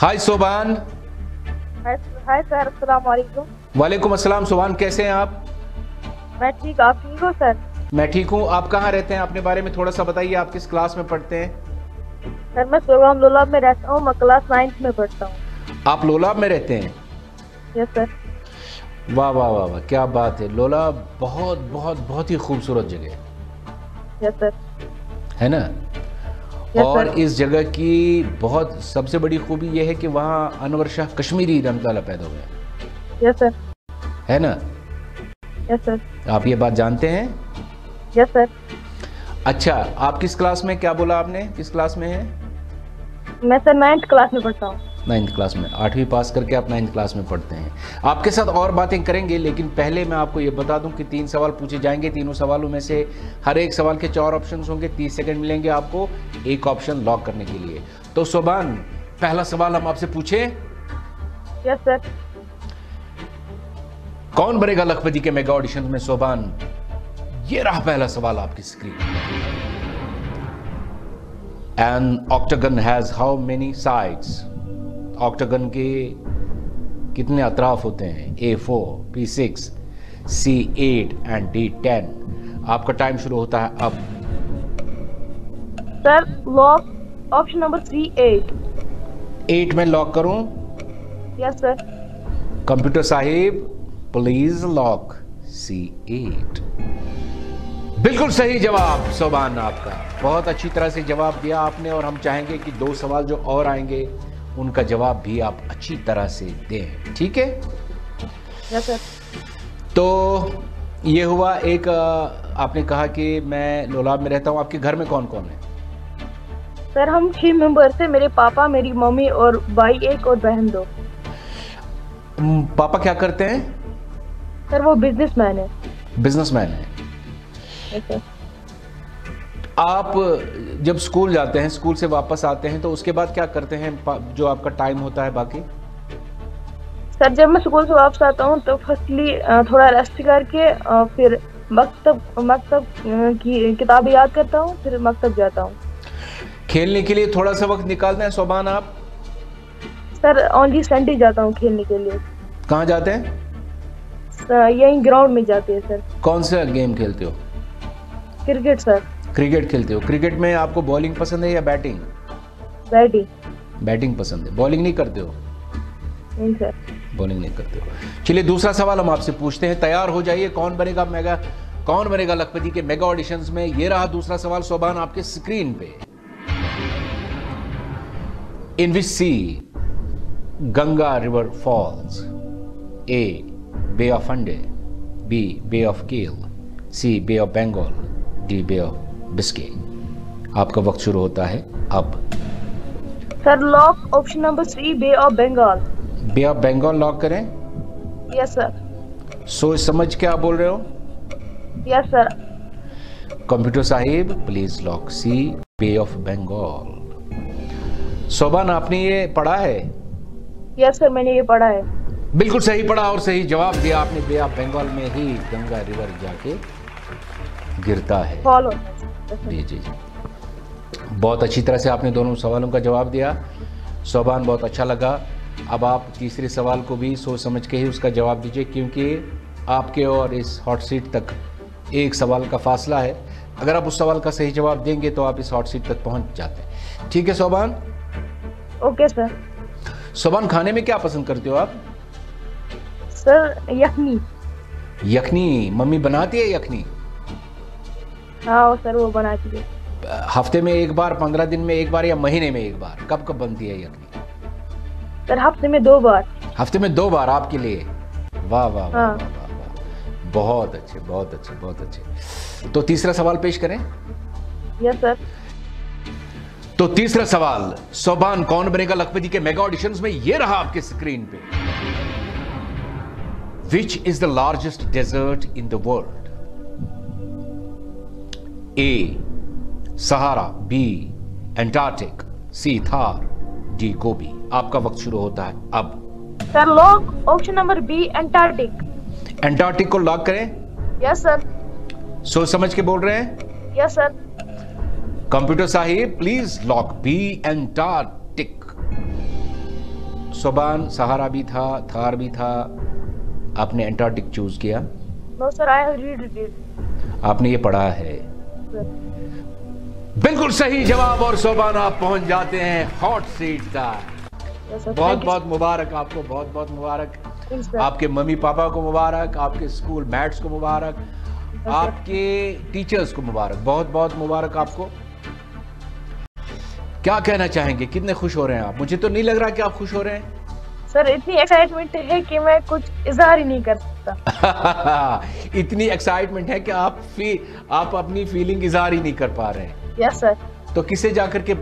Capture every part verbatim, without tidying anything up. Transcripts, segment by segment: हाय Soban. Hi sir, अस्सलाम वालेकुम। वालेकुम अस्सलाम सोबान, कैसे हैं आप? मैं ठीक, आप ठीक हो सर? मैं ठीक हूँ। आप कहाँ रहते हैं? अपने बारे में थोड़ा सा बताइए, आप किस क्लास में पढ़ते हैं? सर मैं सोगम लोलाब में रहता हूँ, मैं क्लास नाइन्थ में पढ़ता हूँ। आप लोलाब में रहते हैं? Yes sir. वाह वाह वाह वाह, क्या बात है। लोलाब बहुत बहुत बहुत ही खूबसूरत जगह है। Yes sir. है ना? और इस जगह की बहुत सबसे बड़ी खूबी यह है कि वहाँ अनवर शाह कश्मीरी रहमतुल्लाह पैदा हुए। Yes sir. है ना? Yes sir. आप ये बात जानते हैं? Yes sir. अच्छा, आप किस क्लास में, क्या बोला आपने, किस क्लास में है? मैं सर नाइन्थ क्लास में पढ़ता हूँ। नाइन्थ क्लास में, आठवीं पास करके आप नाइन्थ क्लास में पढ़ते हैं। आपके साथ और बातें करेंगे, लेकिन पहले मैं आपको ये बता दूं कि तीन सवाल पूछे जाएंगे। तीनों सवालों में से हर एक सवाल के चार ऑप्शंस होंगे, तीस सेकंड मिलेंगे आपको एक ऑप्शन लॉक करने के लिए। तो सोबान, पहला सवाल हम आपसे पूछे? Yes sir. कौन बनेगा लखपति के मेगा ऑडिशन में? सोबान, ये रहा पहला सवाल आपकी स्क्रीन। An octagon has how many sides? Octagon के कितने अतराफ होते हैं? A four, P six, C eight and D ten. आपका टाइम शुरू होता है अब। Sir lock option number C eight. Eight में लॉक करूं? Yes sir. कंप्यूटर साहिब प्लीज लॉक सी एट। बिल्कुल सही जवाब सोबान आपका, बहुत अच्छी तरह से जवाब दिया आपने। और हम चाहेंगे कि दो सवाल जो और आएंगे उनका जवाब भी आप अच्छी तरह से दें, ठीक है? Yes sir. तो ये हुआ एक, आपने कहा कि मैं लोलाब में रहता हूँ। आपके घर में कौन कौन है? सर हम छह मेंबर से, मेरे पापा, मेरी मम्मी और भाई एक और बहन दो। पापा क्या करते हैं? सर वो बिजनेसमैन है। बिजनेसमैन है। Yes sir. आप जब स्कूल जाते हैं, स्कूल से वापस आते हैं, तो उसके बाद क्या करते हैं जो आपका टाइम होता है बाकी? सर जब मैं स्कूल से वापस आता हूँ तो फर्स्टली थोड़ा रेस्ट करके फिर मकतब मकतब की किताबें याद करता हूँ, फिर मकतब जाता हूँ। खेलने के लिए थोड़ा सा वक्त निकालते हैं सोबान आप? सर ओनली संडे जाता हूँ खेलने के लिए। कहाँ जाते हैं? यहीं ग्राउंड में जाते हैं सर। कौन सा गेम खेलते हो? Cricket sir. क्रिकेट खेलते हो? क्रिकेट में आपको बॉलिंग पसंद है या बैटिंग? बैटिंग। बैटिंग पसंद है। बॉलिंग नहीं करते हो? नहीं सर। बॉलिंग नहीं करते हो। चलिए दूसरा सवाल हम आपसे पूछते हैं, तैयार हो जाइए। कौन बनेगा मेगा कौन बनेगा लखपति के मेगा ऑडिशंस में? ये रहा दूसरा सवाल सोबान आपके स्क्रीन पे। In which sea Ganga river falls? A bay of अंडे, B bay of Kiel, C bay of Bengal, D bay of Biscay. आपका वक्त शुरू होता है अब। Sir lock option number three bay of Bengal. Bay of Bengal lock करें? Yes sir. सोच समझ के आप बोल रहे हो? Yes sir. कंप्यूटर साहिब please lock C bay of Bengal. Soban आपने ये पढ़ा है? यस सर मैंने ये पढ़ा है। बिल्कुल सही पढ़ा और सही जवाब दिया आपने। बे ऑफ बंगाल में ही गंगा रिवर जाके गिरता है। जी जी जी, बहुत अच्छी तरह से आपने दोनों सवालों का जवाब दिया सोबान, बहुत अच्छा लगा। अब आप तीसरे सवाल को भी सोच समझ के ही उसका जवाब दीजिए, क्योंकि आपके और इस हॉट सीट तक एक सवाल का फासला है। अगर आप उस सवाल का सही जवाब देंगे तो आप इस हॉट सीट तक पहुंच जाते हैं, ठीक है सोबान? Okay sir. सोबान खाने में क्या पसंद करते हो आप? सर यखनी। यखनी मम्मी बनाती है यखनी? हाँ सर वो बनाती है। हफ्ते में एक बार, पंद्रह दिन में एक बार या महीने में एक बार? कब कब बनती है यखनी? सर हफ्ते में दो बार। हफ्ते में दो बार आपके लिए? वाह वाह वाह वाह, बहुत अच्छे बहुत अच्छे बहुत अच्छे। तो तीसरा सवाल पेश करें? Yes sir. तो तीसरा सवाल सोबान, कौन बनेगा लखपति के मेगा ऑडिशंस में? ये रहा आपके स्क्रीन पे। Which is the largest desert in the world? A Sahara, B Antarctic, C Thar, D Gobi. आपका वक्त शुरू होता है अब। Sir lock option number B Antarctic. Antarctic को लॉक करें? Yes sir. सोच समझ के बोल रहे हैं? Yes sir. कंप्यूटर साहिब please lock B Antarctic. Soban Sahara भी था, थार भी था, आपने एंटार्क्टिक चूज किया। No sir, I have read it. आपने ये पढ़ा है। बिल्कुल सही जवाब और सोबान आप पहुंच जाते हैं हॉट सीट का। बहुत बहुत मुबारक आपको, बहुत बहुत मुबारक, आपके मम्मी पापा को मुबारक, आपके स्कूल मैट्स को मुबारक, आपके टीचर्स को मुबारक, बहुत बहुत मुबारक आपको। क्या कहना चाहेंगे, कितने खुश हो रहे हैं आप? मुझे तो नहीं लग रहा कि आप खुश हो रहे हैं सर, इतनी एक्साइटमेंट है कि मैं कुछ इजहार ही नहीं कर सकता। इतनी एक्साइटमेंट है कि आप फी, आप अपनी फीलिंग इजहार ही नहीं कर पा रहे हैं। Yes sir. तो किसे जाकर के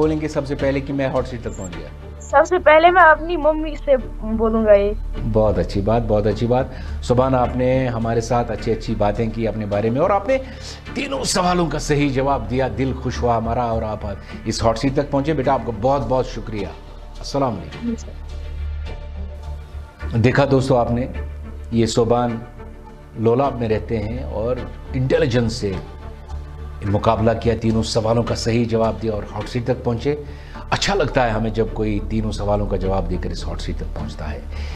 बोलेंगे सबसे पहले कि मैं हॉट सीट तक पहुंच गया? सबसे पहले मैं अपनी मम्मी से बोलूंगा ये। बहुत अच्छी बात, बहुत अच्छी बात। सुबान आपने हमारे साथ अच्छी अच्छी बातें की अपने बारे में और आपने तीनों सवालों का सही जवाब दिया। दिल खुश हुआ हमारा और आप इस हॉट सीट तक पहुंचे। बेटा आपको बहुत बहुत शुक्रिया। अस्सलाम वालेकुम। देखा दोस्तों आपने, ये सोबान लोलाब में रहते हैं और इंटेलिजेंस से मुकाबला किया, तीनों सवालों का सही जवाब दिया और हॉट सीट तक पहुंचे। अच्छा लगता है हमें जब कोई तीनों सवालों का जवाब देकर इस हॉट सीट तक पहुंचता है।